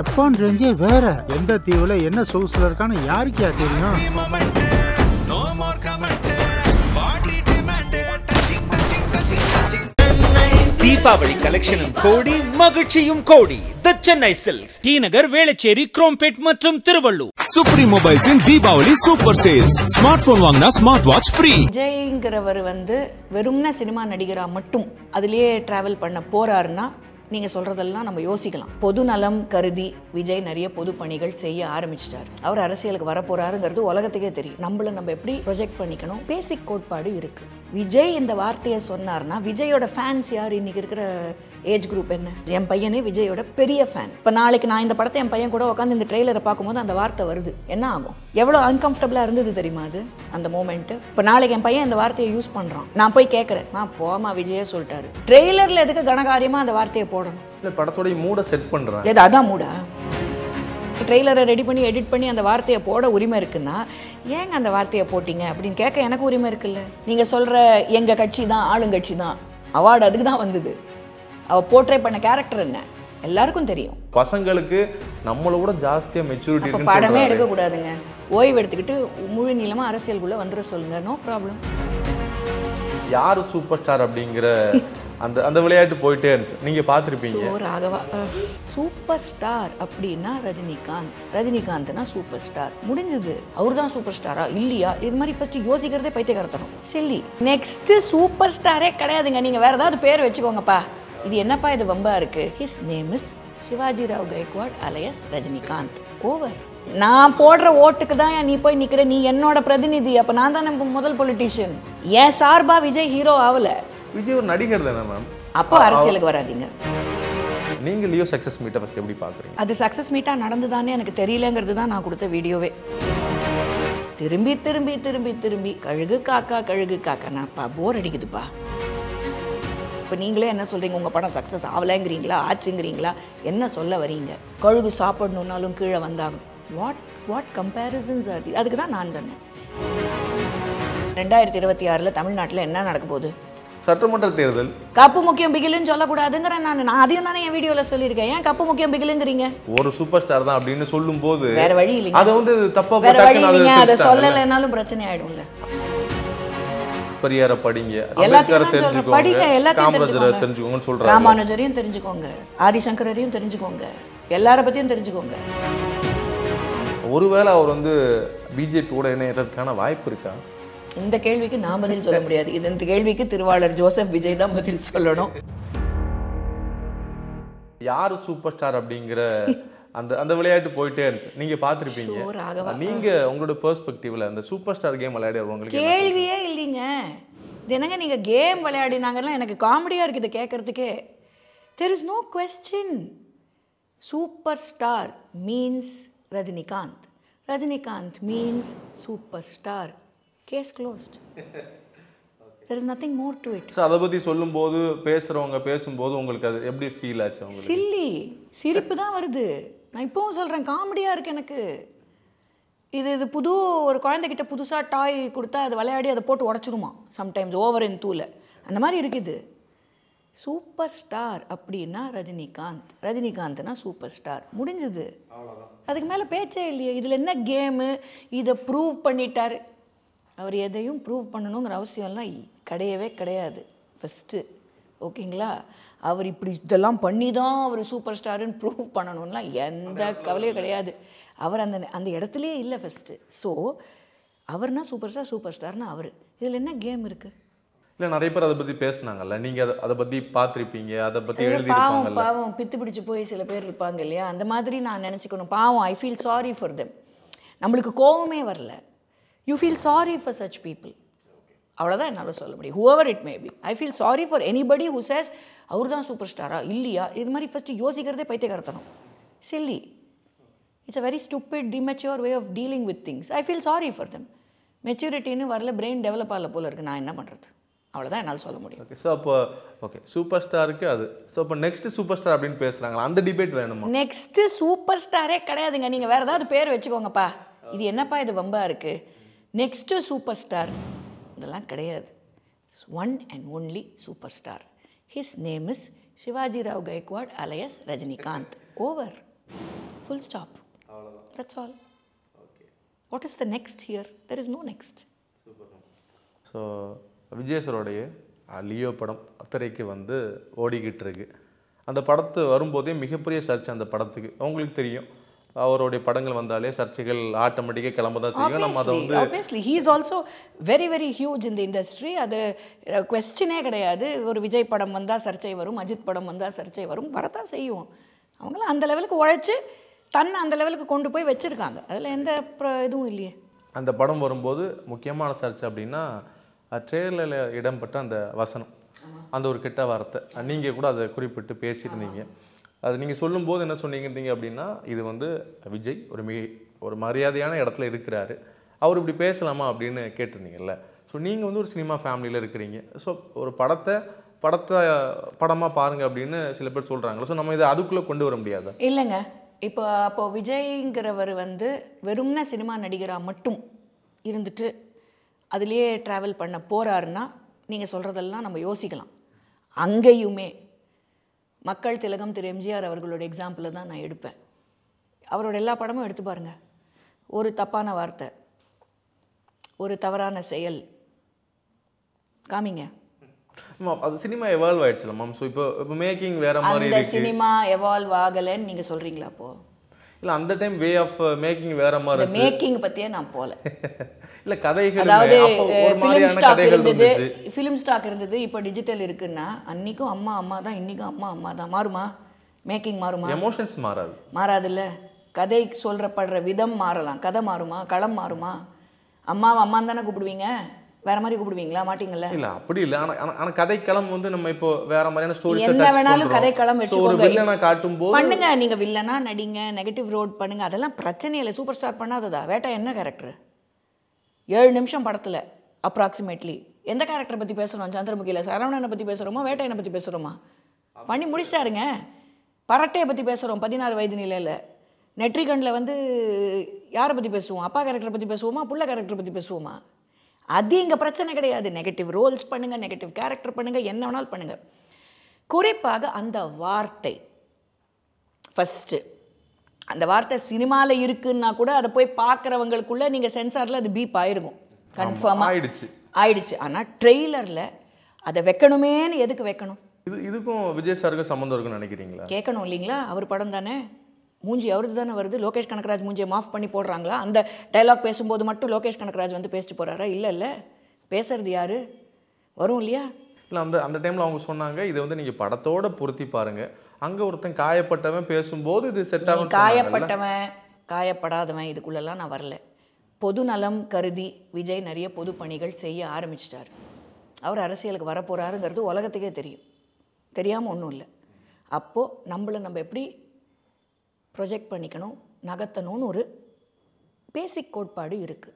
Upon Ranjay, where? Yenda Tivola, Yenda Sousler Kana, Yarkia Tina. No more comment. Body demanded. Touching, touching, touching, touching. Deepavali collection and Kodi, Magachium Kodi. The Chennai Silks. Teenagar, Velacherry, Krompet, Matrum, Tiruvalluvar. Supreme Mobiles in Deepavali Super Sales. Smartphone Wangna, Smartwatch free. Vijay Garavarvandu, Verumna Cinema Nadigara Matum. Adile travel Pana Porarna. நீங்க சொல்றதெல்லாம் நம்ம யோசிக்கலாம். பொதுநலம் கருதி விஜய் நிறைய பொது பணிகள் செய்ய ஆரம்பிச்சிட்டார். அவர் அரசியலுக்கு வர போறாருங்கிறது உலகத்துக்கே தெரியும். நம்மள நம்ம எப்படி ப்ராஜெக்ட் பண்ணிக்கணும்? பேசிக் கோட்பாடு இருக்கு. விஜய் இந்த வார்த்தையை சொன்னார்னா விஜயோட ஃபேன்ஸ் யார் இன்னைக்கு இருக்கிற ஏஜ் group என்ன? என் பையனே விஜயோட பெரிய ஃபேன். இப்ப நாளைக்கு நான் இந்த படத்தை என் பையன் கூட உட்கார்ந்து இந்த ட்ரைலரை பாக்கும்போது அந்த வார்த்தை வருது. என்ன ஆகும்? எவ்வளவு அன்கம்ஃபர்ட்டபிளா இருந்தது தெரியுமா அது? அந்த மொமெண்ட். இப்ப நாளைக்கு என் பையன் இந்த வார்த்தையை யூஸ் பண்றான். நான் போய் கேக்குறேன். நான் போமா விஜயே சொல்லிட்டாரு. ட்ரைலர்ல எதுக்கு கனகாரியமா அந்த வார்த்தையை The Patatoy mood a set pandra. Yet Ada Muda trailer ready penny, edit penny, and the Varte a port of Urimericana, Yang and the Varte a porting app in Kaka and a Kurimerical. Ninga Solra, Yenga Kachina, Alangachina, Award Adida on our portrait and a character in Larkun Terio. Pasangalke, Namolo Jastia maturity. Padame Gudanga. Why were the movie Nilama Arasil Gula under Solga? No problem. Yar superstar of Dingra. அந்த அந்த விளையாட்டு போயிட்டே இருந்துச்சு நீங்க பாத்திருப்பீங்க ஓ Raghava super star அப்படினா Rajinikanth ரஜினிகாந்த்னா super star முடிஞ்சது அவர்தான் சூப்பர் ஸ்டாரா இல்லையா இது மாதிரி ஃபர்ஸ்ட் யோசிக்கிறதே பைத்தியக்காரத்தனம் சில்லி நெக்ஸ்ட் சூப்பர் ஸ்டாரே கிடையாதுங்க நீங்க வேற ஏதாவது பேர் வெச்சுக்கோங்கப்பா இது என்னப்பா இது வம்பா இருக்கு his name is Shivaji Rao Gaikwad alias Rajinikanth over நான் போடுற ஓட்டுக்கு தான் நீ போய் நிக்கிற நீ என்னோட பிரதிநிதி அப்ப நான் தான் நம்ம முதல் பொலிட்டிஷியன் எஸ் ஆர்பா விஜய் ஹீரோ ஆவல விஜய் ஒரு நடிகர் தான மேம் அப்ப அரசியலுக்கு வராதீங்க நீங்க லியோ சக்சஸ் மீட் அப்ப எப்படி பாக்குறீங்க அது சக்சஸ் மீட்டா நடந்துதானே எனக்கு தெரியலங்கிறது தான் நான் கொடுத்த வீடியோவே திரும்பி திரும்பி திரும்பி திரும்பி கழுகு காக்கா நான் பா போர் அடிக்குதுப்பா இப்ப நீங்களே என்ன சொல்றீங்க உங்க படம் சக்சஸ் ஆவலங்கறீங்களா ஆச்சுங்கறீங்களா என்ன சொல்ல வரீங்க கழுகு சாப்பிடணும்னாலும் கீழ வந்தாங்க what comparisons are these அதுக்கு தான் நான் சொன்னேன் 2026ல தமிழ்நாட்டுல என்ன நடக்க போகுது சட்டமன்ற தேர்தல் கப்பு முக்கியம் பிகில்னு சொல்ல கூடாதுங்கற நான் அதையும் தான என் வீடியோல சொல்லிருக்கேன் ஏன் கப்பு முக்கியம் பிகில்ங்கறீங்க ஒரு சூப்பர் ஸ்டார் தான் அப்படினு சொல்லும்போது வேற வழி இல்ல அது வந்து தப்பா போட்டாக்கனால அது சொல்லலனாலும் பிரச்சனை ஆயிடும்ல பெரியார படிங்க அம்பேத்கர் தெரிஞ்சுக்கோங்க படிங்க எல்லாத்தையும் தெரிஞ்சுக்கோங்கன்னு சொல்றாங்க ராமானுஜரையும் தெரிஞ்சுக்கோங்க ஆதி சங்கரரையும் தெரிஞ்சுக்கோங்க எல்லார பத்தியும் தெரிஞ்சுக்கோங்க ஒருவேளை அவர் வந்து बीजेपी கூட இணையறதுக்கான வாய்ப்பு இருக்கா இந்த கேள்விக்கு நான் பதில் சொல்ல முடியாது இந்த கேள்விக்கு திருவாளர் ஜோசப் விஜய் தான் பதில் சொல்லணும் யார் சூப்பர் ஸ்டார் அப்படிங்கற அந்த அந்த விளையாட்டு போயிட்டே இருந்துச்சு நீங்க பாத்திருப்பீங்க நீங்க உங்களோட पर्सபெக்டிவ்ல அந்த சூப்பர் ஸ்டார் கேம் விளையாடுறவங்களுக்கு கேள்வியே இல்லீங்க தினங்க நீங்க கேம் விளையாடினாங்கலாம் எனக்கு காமெடியா இருக்கு இத கேக்குறதுக்கே there is no question superstar means Rajinikanth. Rajinikanth means superstar. Case closed. There is nothing more to it. So, adabadi சொல்லும்போது பேசுறவங்க பேசும்போது உங்களுக்கு அது எப்படி ஃபீல் ஆச்சு உங்களுக்கு? சில்லி சிரிப்பு தான் வருது. நான் இப்பவும் சொல்றேன் காமெடியா இருக்கு எனக்கு. இது புது ஒரு குழந்தை கிட்ட புதுசா டாய் கொடுத்தா அது விளையாடி அத போட்டு உடைச்சிடுமா. Sometimes over in தூள. அந்த மாதிரி இருக்குது. சூப்பர் ஸ்டார் அப்படினா ரஜினிகாந்த் ரஜினிகாந்த்னா சூப்பர் ஸ்டார் முடிஞ்சது அவ்வளவுதான் அதுக்கு மேல பேச்சே இல்லையே இதுல என்ன கேம் இத ப்ரூவ் பண்ணிட்டார் அவர் எதையும் ப்ரூவ் பண்ணனும்ங்கற அவசியம் எல்லாம் கிடையவே கிடையாது ஃபர்ஸ்ட் ஓகேங்களா அவர் இப்படி இதெல்லாம் பண்ணி தான் அவர் சூப்பர் ஸ்டார்னு ப்ரூவ் பண்ணனும்னா எந்த கவலையும் கிடையாது அவர் அந்த அந்த இடத்துலயே இல்ல ஃபர்ஸ்ட் சோ அவர்னா சூப்பர் ஸ்டார்னா அவர் இதுல என்ன கேம் இருக்கு இல்ல நிறைய பேர் அத பத்தி பேசுனாங்கல நீங்க அத பத்தி பாத்திருப்பீங்க அத பத்தி எழுதி இருப்பாங்கல பாவம் பித்து பிடிச்சு போய் சில பேர் இருப்பாங்க இல்லையா அந்த மாதிரி நான் நினைச்சுக்கணும் பாவம் I feel sorry for them நமக்கு கோவமே வரல you feel sorry for such people அவ்வளவுதான் என்னால சொல்ல முடியும் whoever it may be I feel sorry for anybody who says அவர்தான் சூப்பர் ஸ்டாரா இல்லையா இது மாதிரி ஃபர்ஸ்ட் யோசிக்கிறதே பைத்தியக்காரத்தனம் silly it's a very stupid immature way of dealing with things I feel sorry for them maturity னு வரல brain develop ஆகல போல இருக்கு நான் என்ன பண்றது அவ்வளவுதான் என்னால சொல்ல முடியும் ஓகே சோ அப்ப ஓகே சூப்பர் ஸ்டாருக்கு அது சோ அப்ப நெக்ஸ்ட் சூப்பர் ஸ்டார் அப்படினு பேசுறாங்க அந்த டிபேட் வேணுமா நெக்ஸ்ட் சூப்பர் ஸ்டாரே கிடையாதுங்க நீங்க வேற ஏதாவது பேர் வெச்சுக்கோங்கப்பா இது என்னப்பா இது வம்பா இருக்கு நெக்ஸ்ட் சூப்பர் ஸ்டார் இதெல்லாம் கிடையாது one and only super star his name is Shivaji Rao Gaikwad alias Rajinikanth over Full stop. That's all. Okay. What is the next here? There is no next. Super. So, Vijay Sarodaya, Leo Padam, Athareke Vande, Odi Gitrege. And the Padat Varumbode, Mikapuri search and the Padatiki, Onglik Trio, our Odi Padangal Vandale, Sarchical, Automatic Kalamada. Obviously, he is also very, very huge in the industry. Other question or Vijay Padamanda, Sarche Varum, Ajit Padamanda, Sarche Varum, Parata Sayu. And the level of தன்ன அந்த லெவலுக்கு கொண்டு போய் வெச்சிருக்காங்க. அதுல எந்த இதுவும் இல்லையே. அந்த படம் வரும்போது முக்கியமான சர்ச்சை அப்படினா ட்ரெய்லர்ல இடம்பெற்ற அந்த வசனம். அந்த ஒரு கெட்ட வார்த்தை. நீங்க கூட அதை குறிப்பிட்டு பேசிட்டீங்க. அது நீங்க சொல்லும்போது என்ன சொன்னீங்க அப்படினா இது வந்து விஜய் ஒரு மரியாதையான இடத்துல இருக்கிறாரு. அவர் இப்படி பேசலாமா அப்படினு கேட்டிருந்தீங்கல்ல. சோ நீங்க வந்து ஒரு சினிமா ஃபேமிலில இருக்கீங்க. சோ ஒரு படத்தை படமா பாருங்க அப்படினு சில பேர் சொல்றாங்க. சோ நம்ம இத அதுக்குள்ள கொண்டு வர முடியாது. இல்லங்க. இப்போ அப்போ விஜய்ங்கிறவர் வந்து வெறும்னா சினிமா நடிகரா மட்டும் இருந்துட்டு அதுலயே டிராவல் பண்ண போறாருன்னா நீங்க சொல்றதெல்லாம் நம்ம யோசிக்கலாம். அங்கேயுமே மக்கள் திலகம் திரு எம்ஜிஆர் அவர்களோட எக்ஸாம்பிளை தான் நான் எடுப்பேன். அவரோட எல்லா படமும் எடுத்து பாருங்க. ஒரு தப்பான வார்த்தை, ஒரு தவறான செயல் காமிங்க. அது சினிமா எவால்வ் ஆயிடுச்சுல மாம். சோ இப்போ மேக்கிங் வேற மாதிரி இருக்கு. அந்த சினிமா எவால்வ் ஆகலன்னு நீங்க சொல்றீங்களா அப்போ? இல்ல அந்த டைம் வே ஆஃப் மேக்கிங் வேற மாதிரி இருந்துச்சு. மேக்கிங் பத்தியே நான் போல. இல்ல கதைகள் அப்போ ஒரு மாதிரியான கதைகள் இருந்துச்சு. ஃபிலிம் ஸ்டாக் இருந்தது, இப்போ டிஜிட்டல் இருக்குன்னா அன்னிக்கும் அம்மா அம்மா தான், இன்னிக்கும் அம்மா அம்மா தான். மாறுமா? மேக்கிங் மாறுமா? எமோஷன்ஸ் மாறாது. மாறாது இல்ல. கதை சொல்றப்படுற விதம் மாறலாம். கதை மாறுமா? களம் மாறுமா? அம்மா அம்மா தான கூப்பிடுவீங்க. வேற மாதிரி கூப்பிடுவீங்களா? மாட்டீங்களா? இல்ல அப்படி இல்ல. ஆனா கதை களம் வந்து நம்ம இப்போ வேற மாதிரியான ஸ்டோரிஸ் செட் பண்ணலாம். கதை களம் வெச்சுக்கோங்க. ஒரு வில்லனா காட்டும்போது பண்ணுங்க. நீங்க வில்லனா நடிங்க, நெகட்டிவ் ரோட் பண்ணுங்க, அதெல்லாம் பிரச்சனை இல்ல. சூப்பர் ஸ்டார் பண்ணாததா? வேட்டை என்ன கரெக்டர்? 7 நிமிஷம் படத்துல அப்ராக்ஸிமேட்லி எந்த கரெக்டர் பத்தி பேசணும்? சந்திரமுகில சரவணனை பத்தி பேசுறோமா? வேட்டையனை பத்தி பேசுறோமா? பண்ணி முடிச்சாருங்க. பரட்டையை பத்தி பேசுறோம் 16 வயது நிலையில. நெற்றிகண்ட்ல வந்து யாரை பத்தி பேசுவோம்? அப்பா கரெக்டர் பத்தி பேசுவோமா? புள்ள கரெக்டர் பத்தி பேசுவோமா? அது இங்கே பிரச்சனை கிடையாது. நெகட்டிவ் ரோல்ஸ் பண்ணுங்கள், நெகட்டிவ் கேரக்டர் பண்ணுங்கள், என்ன வேணாலும் பண்ணுங்கள். குறிப்பாக அந்த வார்த்தை ஃபஸ்ட்டு, அந்த வார்த்தை சினிமாவில் இருக்குன்னா கூட அதை போய் பார்க்குறவங்களுக்குள்ளே நீங்கள் சென்சாரில் அது பீப் ஆயிருக்கும். கன்ஃபார்மாக ஆயிடுச்சு. ஆனால் ட்ரெய்லரில் அதை வைக்கணுமேனு எதுக்கு வைக்கணும்? இதுக்கும் விஜய் சாருக்கும் சம்மந்தம் இருக்குன்னு நினைக்கிறீங்களா? கேட்கணும் இல்லைங்களா? அவர் படம் தானே, மூஞ்சி அவருக்கு தானே வருது. லோகேஷ் கனகராஜ் மூஞ்சியை மாஃப் பண்ணி போடுறாங்களா? அந்த டைலாக் பேசும்போது மட்டும் லோகேஷ் கனகராஜ் வந்து பேசிட்டு போகிறாரா? இல்லை இல்லை, பேசுறது யார் வரும் இல்லையா? இல்லை அந்த டைமில் அவங்க சொன்னாங்க இதை வந்து நீங்கள் படத்தோட பொருத்தி பாருங்கள். அங்கே ஒருத்தன் காயப்பட்டவன் பேசும்போது இது செட் ஆகும். காயப்பட்டவன் காயப்படாதவன் இதுக்குள்ளெல்லாம் நான் வரல. பொது நலம் கருதி விஜய் நிறைய பொது பணிகள் செய்ய ஆரம்பிச்சிட்டார். அவர் அரசியலுக்கு வரப்போகிறாருங்கிறது உலகத்துக்கே தெரியும். தெரியாமல் ஒன்றும் இல்லை. அப்போது நம்மளை நம்ம எப்படி ப்ரொஜெக்ட் பண்ணிக்கணும், நகர்த்தணும்னு ஒரு பேசிக் கோட்பாடு இருக்குது.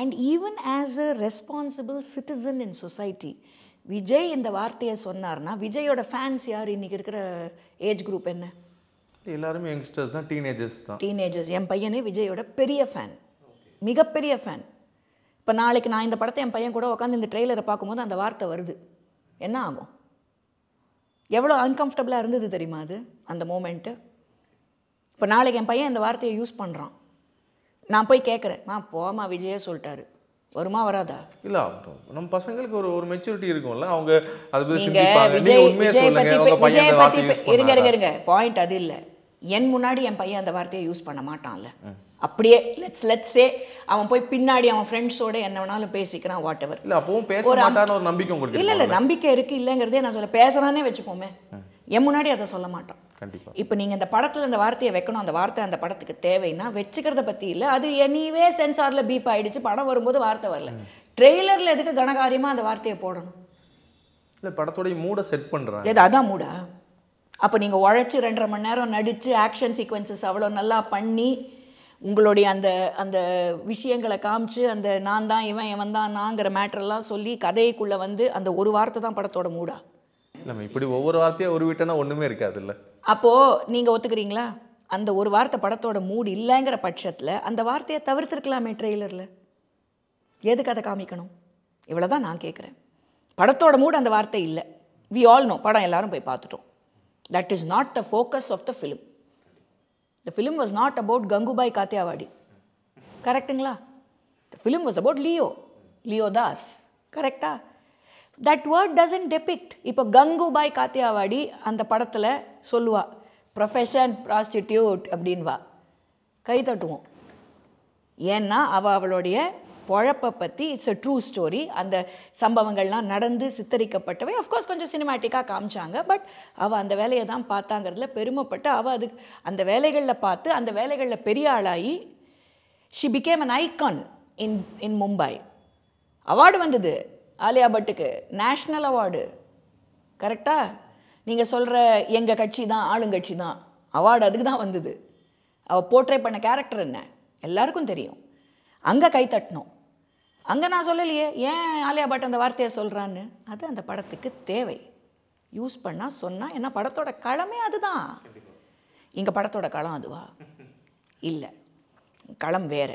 And even as a responsible citizen in society, Vijay இந்த வார்த்தையை சொன்னார்னா விஜயோட ஃபேன்ஸ் யார்? இன்றைக்கி இருக்கிற ஏஜ் குரூப் என்ன? எல்லாருமே யங்ஸ்டர்ஸ் தான், டீனேஜர்ஸ் தான். டீனேஜர்ஸ். என் பையனே விஜயோட பெரிய ஃபேன், மிகப்பெரிய ஃபேன். இப்போ நாளைக்கு நான் இந்த படத்தை என் பையன் கூட உட்காந்து இந்த ட்ரெய்லரை பார்க்கும்போது அந்த வார்த்தை வருது, என்ன ஆகும்? எவ்வளோ அன்கம்ஃபர்டபுளாக இருந்தது தெரியுமா அது அந்த மூமெண்ட்டு? இப்போ நாளைக்கு என் பையன் இந்த வார்த்தையை யூஸ் பண்ணுறான், நான் போய் கேட்குறேன், மா போமா விஜயே சொல்லிட்டாரு, வருமா வராதா? இல்லை நம்ம பசங்களுக்கு ஒரு ஒரு மெச்சூரிட்டி இருக்கும்ல, அவங்க இருங்க. பாயிண்ட் அது இல்லை. என் முன்னாடி என் பையன் அந்த வார்த்தையை யூஸ் பண்ண மாட்டான்ல. அப்படியே லெட்ஸ் சே அவன் போய் பின்னாடி அவன் ஃப்ரெண்ட்ஸோட என்ன வேணாலும் பேசிக்கிறான், வாட் எவர். இல்லை அப்பவும் பேச மாட்டான்னு ஒரு நம்பிக்கை உங்களுக்கு இல்லை? இல்லை நம்பிக்கை இருக்குது, இல்லைங்கிறதே நான் சொல்ல. பேசுகிறானே வச்சுப்போமே, என் முன்னாடி அதை சொல்ல மாட்டான். இப்போ நீங்கள் இந்த படத்தில் அந்த வார்த்தையை வைக்கணும், அந்த வார்த்தை அந்த படத்துக்கு தேவைன்னா வச்சுக்கிறத பற்றி இல்லை. அது எனிவே சென்சாரில் பீப் ஆகிடுச்சு, படம் வரும்போது வார்த்தை வரல. ட்ரெய்லரில் எதுக்கு கனகாரியமாக அந்த வார்த்தையை போடணும்? இல்லை படத்தோடைய மூடை செட் பண்ணுறாங்க. எது அதான் மூடா? அப்போ நீங்கள் உழைச்சி 2.5 மணி நேரம் நடித்து ஆக்ஷன் சீக்வன்சஸ் அவ்வளோ நல்லா பண்ணி உங்களுடைய அந்த அந்த விஷயங்களை காமிச்சு அந்த நான் தான் இவன் இவன் தான் நாங்கிற மேட்டரெல்லாம் சொல்லி கதைக்குள்ளே வந்து அந்த ஒரு வார்த்தை தான் படத்தோட மூடா? நம்ம இப்படி ஒவ்வொரு வார்த்தையாக ஒரு விட்டனா ஒன்றுமே இருக்காது இல்லை. அப்போது நீங்கள் ஒத்துக்கிறீங்களா அந்த ஒரு வார்த்தை படத்தோட மூடு இல்லைங்கிற பட்சத்தில் அந்த வார்த்தையை தவிர்த்துருக்கலாமே ட்ரெய்லரில்? எதுக்கு அதை காமிக்கணும்? இவ்வளோ தான் நான் கேட்குறேன். படத்தோட மூடு அந்த வார்த்தை இல்லை. வி ஆல் நோ, படம் எல்லாரும் போய் பார்த்துட்டோம். That is not the focus of the film. The film was not about Gangubai Kathiawadi. Correcting la? The film was about Leo. Leo Das. Correcta? That word doesn't depict. Now, Gangubai Kathiawadi and the Padathale Solva. Profession, prostitute, Abdinva. Kaita to Yena Ava Avalodia, Porapapati, it's a true story, and the Sambavangalna, Nadandi, Sitarika Pataway. Of course, Concha Cinematica Kamchanga, but Ava and the Valayadam Patangarla, Perimo Pata, and the Valegala Pata, and the Valegala Periyalai, she became an icon in Mumbai. Award vandhudu. Alia Bhattuku, National Award. Correcta? You told me, you are a person, you award is that. He portrayed a character. Everyone knows. Anga kai tatno. Anga na sollaliye, yen Alia Bhatt andha vaarthaiya solranu. Adhu andha padathukku thevai. Use panna sonna enna padathoda kalame adudhaan. Inga padathoda kalam aduva? Illa. Kalam vera.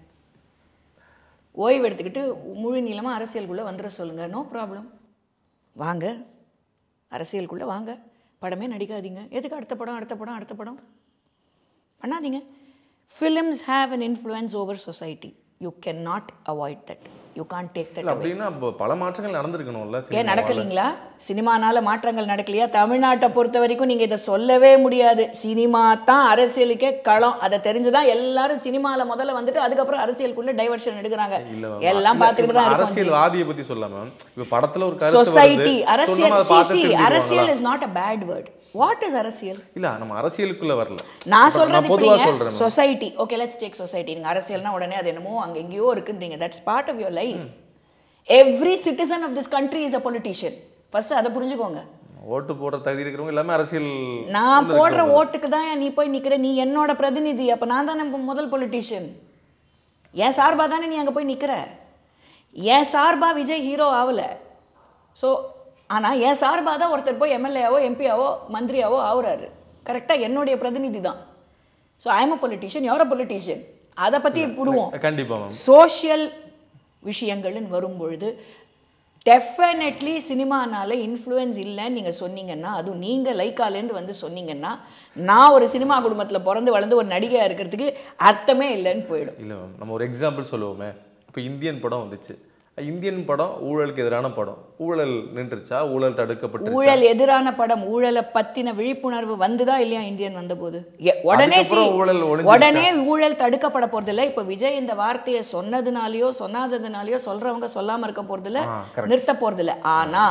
me? No problem. Vanga. அரசியல் குள்ள வாங்க. படமே நடிக்காதீங்க. எதுக்கு அடுத்த படம் அடுத்த படம்? பண்ணாதீங்க. Films have an influence over society. You cannot avoid that. You can't take that away. பல மாற்றங்கள் நடந்துருக்கணும்ல சினிமால. ஏன் நடக்கலீங்களா? சினிமானால மாற்றங்கள் நடக்கலையா? தமிழ்நாட்டை பொறுத்த வரைக்கும் நீங்க இத சொல்லவே முடியாது. சினிமா தான் அரசியலுக்கே களம். அத தெரிஞ்சு தான் எல்லாரும் சினிமால முதல்ல வந்துட்டு அதுக்கு அப்புறம் அரசியலுக்குள்ள டைவர்ஷன் எடுக்குறாங்க. எல்லாம் பாத்துக்கிட்டு தான் இருக்காங்க. அரசியல்வாதியை பத்தி சொல்லாம. இப்ப படத்துல ஒரு கருத்து வருது. சொசைட்டி அரசியல் அரசியல் is not a bad word. What is அரசியல்? இல்ல நம்ம அரசியலுக்குள்ள வரல. நான் சொல்றது பொதுவா சொல்றேன். Society. Okay, let's take society. நீங்க அரசியல்னா உடனே அது என்னமோ அங்க எங்கயோ இருக்குன்றீங்க. That's part of your life. Every citizen of this country is a politician. First, that's what you say. Vote to vote, politician. Yes, Arba, yes, Arba, Vijay hero. So, yes, Arba, MLA, MP, Mandri, correct? So, I am a politician, you are a politician. That's what you say. Social விஷயங்களின் வரும்பொழுது definitely சினிமானால influence இல்லன்னு நீங்க சொன்னீங்கன்னா அது நீங்க லைக்கால இருந்து வந்து சொன்னீங்கன்னா நான் ஒரு சினிமா குடும்பத்துல பிறந்து வளர்ந்து ஒரு நடிகையா இருக்குிறதுக்கு அர்த்தமே இல்லன்னு போய்டும். இல்ல நம்ம ஒரு எக்ஸாம்பிள் சொல்லுவோமே. இப்ப இந்தியன் படம் வந்துச்சு. இந்தியன் படம் ஊழலுக்கு எதிரான படம். ஊழல் நின்றுச்சா? ஊழல் தடுக்கப்பட்டுச்சா? ஊழல் எதிரான படம். ஊழலை பத்தின விழிப்புணர்வு வந்துதா இல்லையா இந்தியன் வந்தபோது? உடனே ஊழல் தடுக்கப்பட போறது இல்ல. இப்ப விஜய் இந்த வார்த்தையை சொன்னதுனாலயோ சொன்னாததுனாலயோ சொல்றவங்க சொல்லாம இருக்க போறது இல்ல. நிறுத்த போறது இல்ல. ஆனா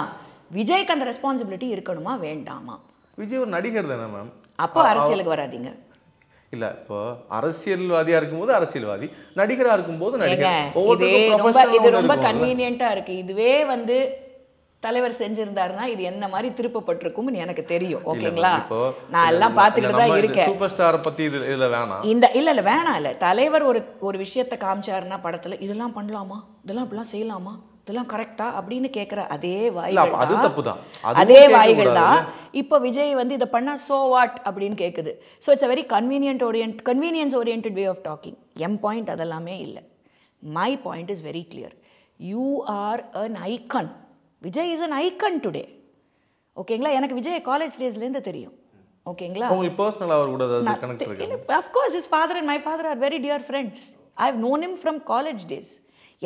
விஜய்க்கு அந்த ரெஸ்பான்சிபிலிட்டி இருக்கணுமா வேண்டாமா? விஜய் ஒரு நடிகர் தானே மேம். அப்ப அரசியலுக்கு வராதீங்க. இல்ல இப்போ அரசியல்வாதியா இருக்கும்போது அரசியல்வாதி நடிகரா இருக்கும்போது நடிகர். இது ரொம்ப கன்வீனியன்ட்டா இருக்கு. இதுவே வந்து தலைவர் செஞ்சிருந்தாருன்னா இது என்ன மாதிரி திருப்பப்பட்டிருக்கும்னு எனக்கு தெரியும். ஓகேங்களா? நான் எல்லாம் பாத்துக்கிட்டு தான் இருக்கேன். சூப்பர் ஸ்டார் பத்தி இதுல வேணாம். இந்த இல்ல வேணாம். இல்ல தலைவர் ஒரு விஷயத்தை காமிச்சாருன்னா படத்துல இதெல்லாம் பண்ணலாமா இதெல்லாம் இப்படிலாம் செய்யலாமா இதெல்லாம் கரெக்ட்டா அப்படின்னு கேக்குற அதே வாய்கள். அது தப்புதான். அதே வாய்கள் தான் இப்போ விஜய் வந்து இத பண்ணா சோ வாட் அப்படின்னு கேக்குது. So it's a very convenience oriented way of talking. M point அதெல்லாம்மே இல்ல. My point is very clear. You are an icon. Vijay is an icon today. ஓகேங்களா? எனக்கு விஜய் காலேஜ் டேஸ்ல இருந்து தெரியும். ஓகேங்களா? உங்களுக்கு पर्सनலா அவர் கூட ஏதாவது கனெக்ட் இருக்கு? Of course his father and my father are very dear friends. I have known him from college days.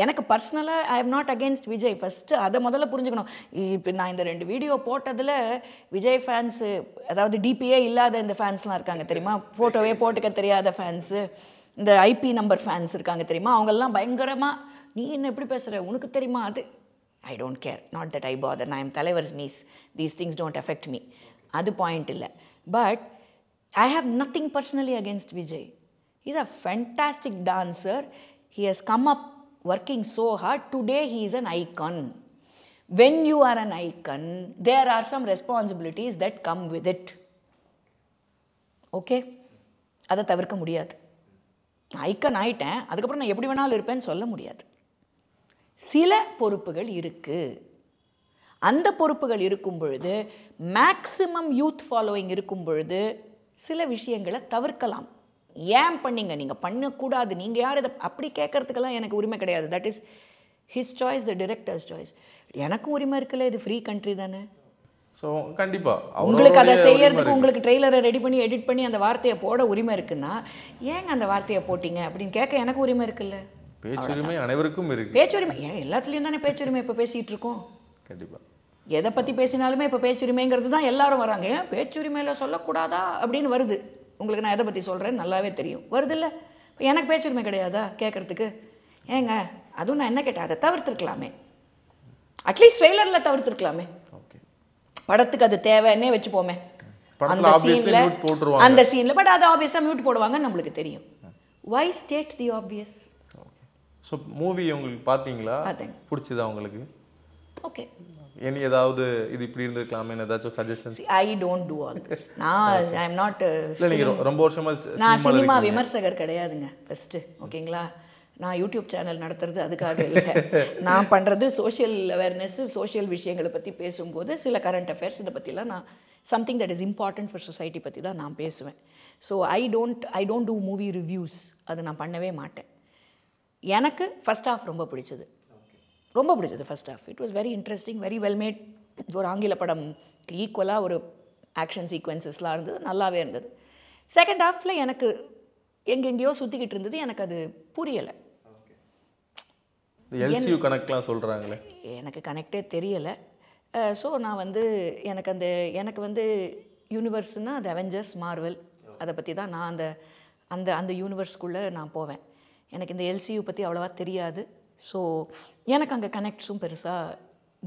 எனக்கு பர்சனலா I am not against Vijay. First அதை முதல்ல புரிஞ்சுக்கணும். இப்போ நான் இந்த ரெண்டு வீடியோ போட்டதில் விஜய் ஃபேன்ஸ், அதாவது டிபிஏ இல்லாத இந்த ஃபேன்ஸ்லாம் இருக்காங்க தெரியுமா, ஃபோட்டோவே போட்டுக்க தெரியாத ஃபேன்ஸு, இந்த ஐபி நம்பர் ஃபேன்ஸ் இருக்காங்க தெரியுமா, அவங்கெல்லாம் பயங்கரமாக நீ என்ன எப்படி பேசுகிற உனக்கு தெரியுமா அது I don't care, not that I bother, நான் எம் தலைவர்ஸ் knees, these things don't affect me. அது பாயிண்ட் இல்லை. But I have nothing personally against Vijay. Is a fantastic dancer. He has come up working so hard. Today he is an icon. When you are an icon, there are some responsibilities that come with it. Okay? That's why icon ஆயிட்டேன். அதுக்கப்புறம் நான் எப்படி வேணாலும் இருப்பேன்னு சொல்ல முடியாது. சில பொறுப்புகள் இருக்கு. அந்த பொறுப்புகள் இருக்கும் பொழுது மேக்ஸிமம் யூத் ஃபாலோயிங் இருக்கும் பொழுது சில விஷயங்களை தவிர்க்கலாம். ஏன் பண்ணீங்க, நீங்கள் பண்ணக்கூடாது, நீங்கள் யார் இதை அப்படி கேட்கறதுக்கெல்லாம் எனக்கு உரிமை கிடையாது. That is his choice, the director's choice. எனக்கும் உரிமை இருக்குல்ல, இது ஃப்ரீ கண்ட்ரி தானே. ஸோ கண்டிப்பாக உங்களுக்கு அதை செய்யறதுக்கு உங்களுக்கு ட்ரெய்லரை ரெடி பண்ணி எடிட் பண்ணி அந்த வார்த்தையை போட உரிமை இருக்குன்னா ஏங்க அந்த வார்த்தையை போட்டிங்க அப்படின்னு கேட்க எனக்கு உரிமை இருக்குல்ல. பேச்சுரிமை அனைவருக்கும் இருக்கு. பேச்சுரிமை ஏன் எல்லாத்துலேயும் தானே பேச்சுரிமை இப்போ பேசிகிட்டு இருக்கோம். கண்டிப்பாக எதை பற்றி பேசினாலுமே இப்போ பேச்சுரிமைங்கிறது தான் எல்லாரும் வராங்க. ஏன் பேச்சுரிமையில் சொல்லக்கூடாதா அப்படின்னு வருது. உங்களுக்கு நான் எதை பற்றி சொல்கிறேன்னு நல்லாவே தெரியும். வருது இல்லை, இப்போ எனக்கு பேச்சுரிமை கிடையாதா கேட்குறதுக்கு? ஏங்க அதுவும் நான் என்ன கேட்டேன், அதை தவிர்த்துருக்கலாமே, அட்லீஸ்ட் ட்ரெய்லரில் தவிர்த்துருக்கலாமே. படத்துக்கு அது தேவைன்னே வச்சுப்போமே, அந்த சீனில் அந்த சீனில் பட் அது ஆப்வியஸாக மியூட் போடுவாங்கன்னு நம்மளுக்கு தெரியும். Why state the obvious. So movie உங்களுக்கு பார்த்தீங்களா, பிடிச்சதா உங்களுக்கு? ஓகே, என்ன ஏதாவது இது இப்படி இருந்திருக்கலாமே ஏதாச்சும் suggestions? I don't do all this. நான் ஐ அம் நாட் ரொம்ப வருஷமா நான் சினிமா விமர்சகர் கிடையாதுங்க. ஃபர்ஸ்ட் ஓகேங்களா, நான் யூடியூப் சேனல் நடத்துறது அதுக்காக இல்லை. நான் பண்ணுறது சோஷியல் அவேர்னஸ், சோஷியல் விஷயங்களை பற்றி பேசும்போது சில கரண்ட் அஃபேர்ஸ் இதை பற்றிலாம் நான் something that is important for society பற்றி தான் நான் பேசுவேன். So I don't do movie reviews, அது நான் பண்ணவே மாட்டேன். எனக்கு ஃபஸ்ட் ஆஃப் ரொம்ப பிடிச்சது first of. It was very interesting, very well made. ஒரு ஆங்கில படம் ஈக்குவலாக ஒரு ஆக்ஷன் சீக்வன்சஸ்லாம் இருந்தது, நல்லாவே இருந்தது. செகண்ட் ஹாஃபில் எனக்கு எங்கெங்கேயோ சுற்றிக்கிட்டு இருந்தது, எனக்கு அது புரியலை. எல்சியூ கனெக்ட்லாம் சொல்கிறாங்களே, எனக்கு கனெக்டே தெரியலை. ஸோ நான் எனக்கு யூனிவர்ஸ்னால் அது அவெஞ்சர்ஸ், மார்வல், அதை பற்றி தான் நான் அந்த அந்த அந்த யூனிவர்ஸ்குள்ளே நான் போவேன். எனக்கு இந்த எல்சியூ பற்றி அவ்வளோவா தெரியாது. ஸோ எனக்கு அங்கே கனெக்ட்ஸும் பெருசாக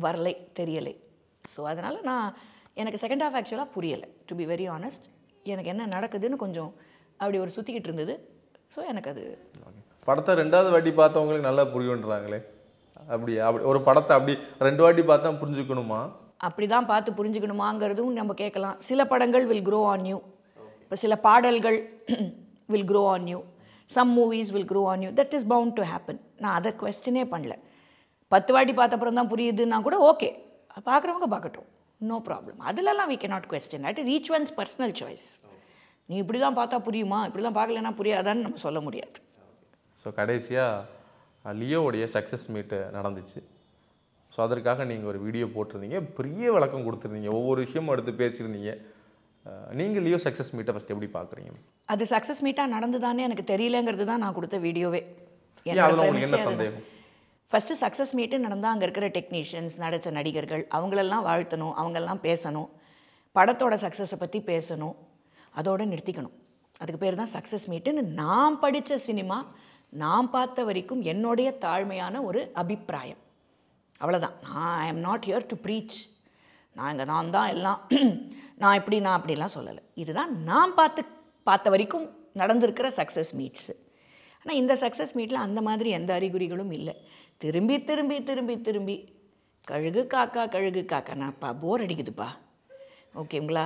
வரலை, தெரியலை. ஸோ அதனால் எனக்கு செகண்ட் ஹாஃப் ஆக்சுவலாக புரியலை, டு பி வெரி ஆனஸ்ட். எனக்கு என்ன நடக்குதுன்னு கொஞ்சம் அப்படி ஒரு சுற்றிக்கிட்டு இருந்தது. ஸோ எனக்கு அது படத்தை ரெண்டாவது வாட்டி பார்த்தவங்களுக்கு நல்லா புரியுன்றாங்களே, அப்படி ஒரு படத்தை அப்படி ரெண்டு வாட்டி பார்த்தா புரிஞ்சுக்கணுமா, அப்படி தான் பார்த்து புரிஞ்சுக்கணுமாங்கிறதும் நம்ம கேட்கலாம். சில படங்கள் will grow on you. இப்போ சில பாடல்கள் will grow on you. Some movies will grow on you. That is bound to happen. நான் அதை குவெஸ்டனே பண்ணல. 10 வாட்டி பார்த்த அப்புறம் தான் புரியுதுன்னா கூட ஓகே, பார்க்குறவங்க பார்க்கட்டும், நோ ப்ராப்ளம். அதிலலாம் we cannot question. That is each one's personal choice. நீ இப்படி தான் பார்த்தா புரியுமா, இப்படி தான் பார்க்கலன்னா புரியாதான்னு நம்ம சொல்ல முடியாது. ஸோ கடைசியாக லியோவுடைய சக்ஸஸ் மீட்டு நடந்துச்சு. ஸோ அதற்காக நீங்கள் ஒரு வீடியோ போட்டிருந்தீங்க, பெரிய விளக்கம் கொடுத்துருந்தீங்க, ஒவ்வொரு விஷயமும் எடுத்து பேசியிருந்தீங்க. நீங்கள் லியோ சக்ஸஸ் மீட்டை ஃபஸ்ட் எப்படி பார்க்குறீங்க? அது சக்ஸஸ் மீட்டாக நடந்துதானே எனக்கு தெரியலங்கிறது தான் நான் கொடுத்த வீடியோவே. என்ன சந்தேகம்? ஃபஸ்ட்டு சக்ஸஸ் மீட்டு நடந்தால் அங்கே இருக்கிற டெக்னீஷியன்ஸ், நடித்த நடிகர்கள், அவங்களெல்லாம் வாழ்த்தணும், அவங்களெல்லாம் பேசணும், படத்தோட சக்ஸஸை பற்றி பேசணும், அதோடு நிறுத்திக்கணும். அதுக்கு பேர் தான் சக்ஸஸ் மீட்டுன்னு நான் படித்த சினிமா நான் பார்த்த வரைக்கும் என்னுடைய தாழ்மையான ஒரு அபிப்பிராயம். அவ்வளோதான். நான் I am not here to preach. நாங்கள் நான் தான் எல்லாம், நான் இப்படி நான் அப்படிலாம் சொல்லலை. இதுதான் நான் பார்த்த வரைக்கும் நடந்திருக்கிற சக்ஸஸ் மீட்ஸு. ஆனால் இந்த சக்ஸஸ் மீட்டில் அந்த மாதிரி எந்த அறிகுறிகளும் இல்லை. திரும்பி திரும்பி திரும்பி திரும்பி கழுகு காக்கா நான்ப்பா போர் அடிக்குதுப்பா, ஓகேங்களா.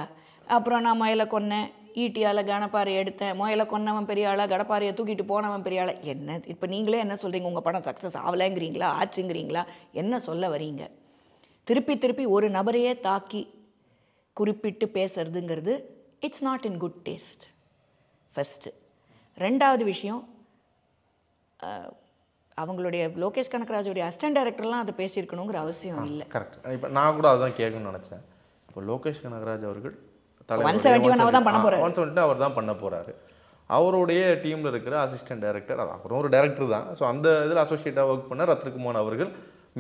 அப்புறம் நான் மயிலை கொன்னேன், ஈட்டியால் கனப்பாறை எடுத்தேன், மயிலை கொன்னவன் பெரிய ஆளா, கடப்பாறையை தூக்கிட்டு போனவன் பெரிய ஆளா, என்ன இப்போ நீங்களே என்ன சொல்கிறீங்க? உங்கள் படம் சக்ஸஸ் ஆகலைங்கிறீங்களா, ஆச்சுங்கிறீங்களா, என்ன சொல்ல வரீங்க? திருப்பி திருப்பி ஒரு நபரையே தாக்கி குறிப்பிட்டு பேசுறதுங்கிறது it's not in good taste. First. ரெண்டாவது விஷயம், அவங்களுடைய லோகேஷ் கனகராஜுடைய அசிஸ்டன்ட் டைரக்டர்லாம் அதை பேசியிருக்கணுங்கிற அவசியம் இல்லை. கரெக்ட். இப்போ நான் கூட அதுதான் கேட்கணும்னு நினச்சேன். இப்போ லோகேஷ் கனகராஜ் அவர்கள் 170 அவர் தான் பண்ண போகிறாரு. அவருடைய டீமில் இருக்கிற அசிஸ்டன்ட் டைரக்டர், அப்புறம் ஒரு டைரக்டர் தான். ஸோ அந்த இதில் அசோசியேட்டாக ஒர்க் பண்ண ரத்னகுமார் அவர்கள்,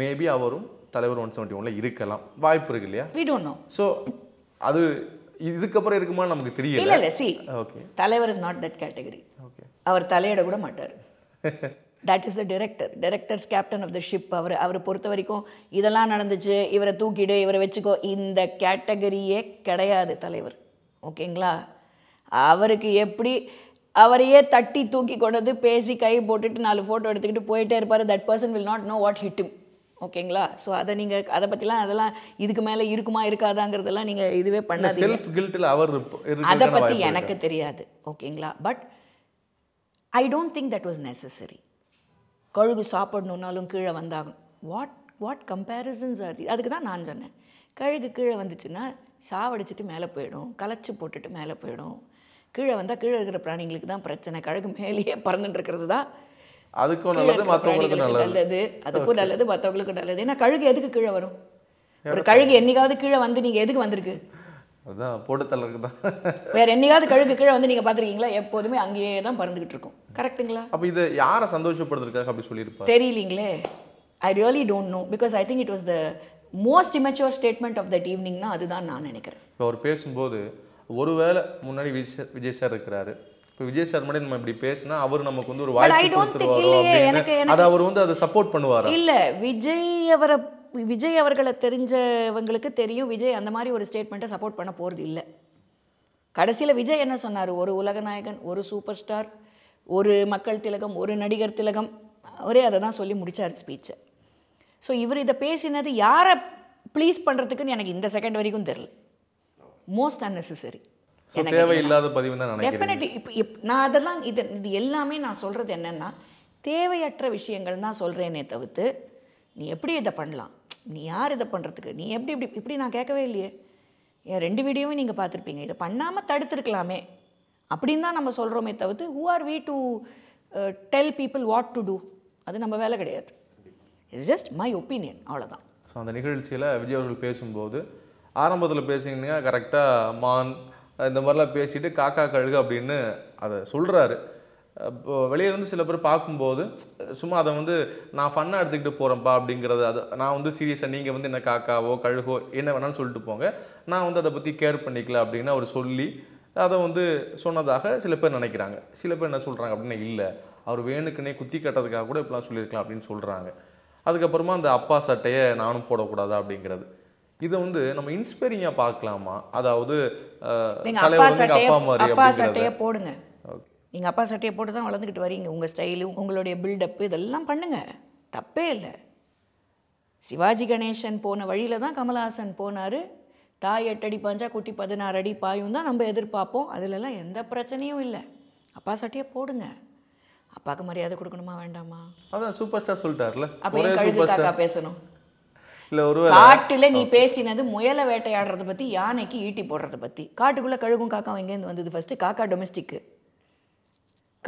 மேபி அவரும் தலைவர் 171ல் இருக்கலாம், வாய்ப்பு இருக்கு இல்லையா? we don't know. ஸோ அது இதுக்கப்புறம் இருக்குமா நமக்கு தெரியல. இல்லை இல்லை, சி ஓகே, தலைவர் is not that category. Okay, அவர் தலையிட கூட மாட்டார். That is the director, directors captain of the ship. அவரை பொறுத்த வரைக்கும் இதெல்லாம் நடந்துச்சு, இவரை தூக்கிடு, இவரை வச்சுக்கோ, இந்த கேட்டகரியே கிடையாது தலைவர். ஓகேங்களா? அவருக்கு எப்படி அவரையே தட்டி தூக்கி கொண்டது பேசி கை போட்டுட்டு 4 ஃபோட்டோ எடுத்துக்கிட்டு போயிட்டே இருப்பார். That person will not know what hit him. ஓகேங்களா? ஸோ அதை நீங்கள் அதை பற்றிலாம் அதெல்லாம் இதுக்கு மேலே இருக்குமா இருக்காதாங்கிறதெல்லாம் நீங்கள் இதுவே பண்ணாதீங்க. செல்ஃப் கில்ட்டில் அவர், அதை பற்றி எனக்கு தெரியாது. ஓகேங்களா? But I don't think that was necessary. What comparisons are these? That's what I said. If you come down, I really don't know, because I think it was the most immature statement of that evening. Na adu dhaan naan nenikkiren. If oru pesumbodhu oru vela munnadi Vijay sir irukkararu. If Vijay sir madi nama ipdi pesna avaru namakku oru vaayippu koduthuvaru. Adu avaru vandu adu support pannuvaara. Illa Vijay avargala therinjavangalukku theriyum Vijay andha mari oru statement support panna poradhu illa. Kadasila Vijay enna sonnaru oru ulaganayagan oru superstar oru makkal tilagam oru nadigar tilagam avare adha dhaan solli mudichaar speech. So, if you pace in the please in the second very most unnecessary. So, definitely, who are we to tell people what to do? It's just my opinion. So, on the Nikhil Chila, Vijay will pay some both. Aramathala pacing, character, man, and the Marla Pacita, Kaka Kalga dinner, other soldier. Valian Silver Parkum both. Suma the Nafana think to pour and pub dingra. Now on the series and even in a Kaka, Kalho, in a non sold to Ponga. Now on the Pati Care Panicla dinner or solely. Other on the Sonadaha, Silapananagranga, Silapana Sultranga Nagilla, or Venakane Kutikata, would apply Sulikla in Sultranga. அதுக்கப்புறமா அந்த அப்பா சட்டையை நானும் போட கூடாது அப்படிங்கிறது இது வந்து நம்ம இன்ஸ்பைரிங்கா பார்க்கலாமா அதாவது நீங்க அப்பா சட்டைய போடுங்க நீங்க அப்பா சட்டைய போட்டு தான் வளர்ந்துக்கிட்டு வரீங்க உங்க ஸ்டைல் உங்களுடைய பில்ட் அப் இதெல்லாம் பண்ணுங்க தப்பே இல்ல சிவாஜி கணேசன் போன வழியில தான் கமலஹாசன் போனாரு தாய் 8 அடி பஞ்சா குட்டி 16 அடி பாயும் தான் நம்ம எதிர்பார்ப்போம் அதுல எல்லாம் எந்த பிரச்சனையும் இல்ல அப்பா சட்டைய போடுங்க அப்பாக்கு மரியாதை கொடுக்கணுமா வேண்டாமா அதான் சூப்பர் ஸ்டார் சொல்றார்ல ஒரே சூப்பர் ஸ்டார் பேசணும் இல்ல ஒரு காட்டில நீ பேசினது முயலை வேட்டையாடுறது பத்தி யானைக்கு ஈட்டி போடுறது பத்தி காட்டுக்குள்ள கழுகும் காக்கா எங்க இருந்து வந்தது ஃபர்ஸ்ட் காக்கா டொமஸ்டிக்